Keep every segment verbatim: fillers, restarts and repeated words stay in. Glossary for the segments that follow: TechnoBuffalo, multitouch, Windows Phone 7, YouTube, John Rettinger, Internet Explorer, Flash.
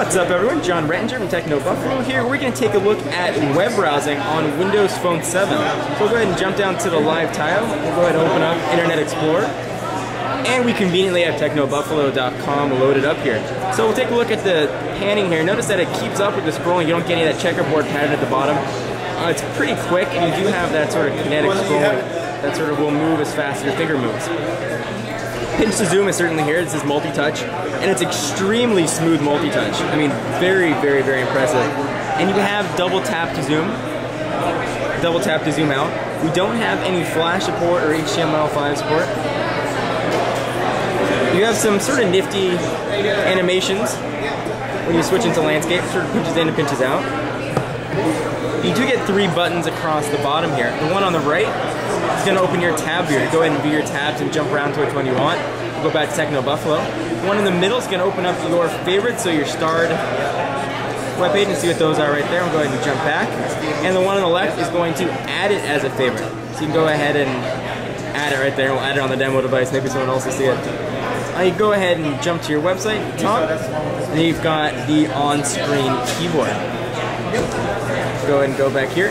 What's up everyone, John Rettinger from TechnoBuffalo here. We're going to take a look at web browsing on Windows Phone seven. So we'll go ahead and jump down to the live tile. We'll go ahead and open up Internet Explorer. And we conveniently have techno buffalo dot com loaded up here. So we'll take a look at the panning here. Notice that it keeps up with the scrolling. You don't get any of that checkerboard pattern at the bottom. Uh, it's pretty quick, and you do have that sort of kinetic scrolling that sort of will move as fast as your finger moves. Pinch to zoom is certainly here. This is multi-touch, and it's extremely smooth multi-touch. I mean, very, very, very impressive. And you have double tap to zoom, double tap to zoom out. We don't have any Flash support or H T M L five support. You have some sort of nifty animations when you switch into landscape, sort of pinches in and pinches out. You do get three buttons across the bottom here. The one on the right is going to open your tab viewer. Go ahead and view your tabs and jump around to which one you want. Go back to TechnoBuffalo. The one in the middle is going to open up your favorites, so your starred web page, and see what those are right there. We'll go ahead and jump back. And the one on the left is going to add it as a favorite. So you can go ahead and add it right there. We'll add it on the demo device. Maybe someone else will see it. Uh, you go ahead and jump to your website, top, and then you've got the on-screen keyboard. Go ahead and go back here.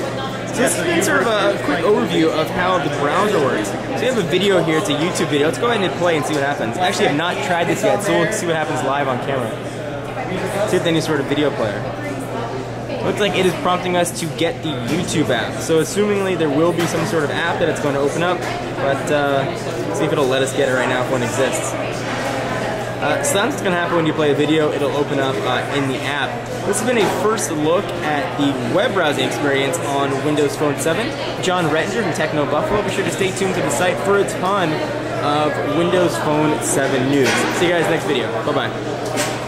So this has been sort of a quick overview of how the browser works. So you have a video here, it's a YouTube video. Let's go ahead and play and see what happens. Actually, I've not tried this yet, so we'll see what happens live on camera. See if any sort of video player. Looks like it is prompting us to get the YouTube app. So assumingly there will be some sort of app that it's going to open up, but uh, see if it'll let us get it right now if one exists. Uh, so that's what's going to happen when you play a video. It'll open up uh, in the app. This has been a first look at the web browsing experience on Windows Phone seven. John Rettinger from TechnoBuffalo. Be sure to stay tuned to the site for a ton of Windows Phone seven news. See you guys next video. Bye-bye.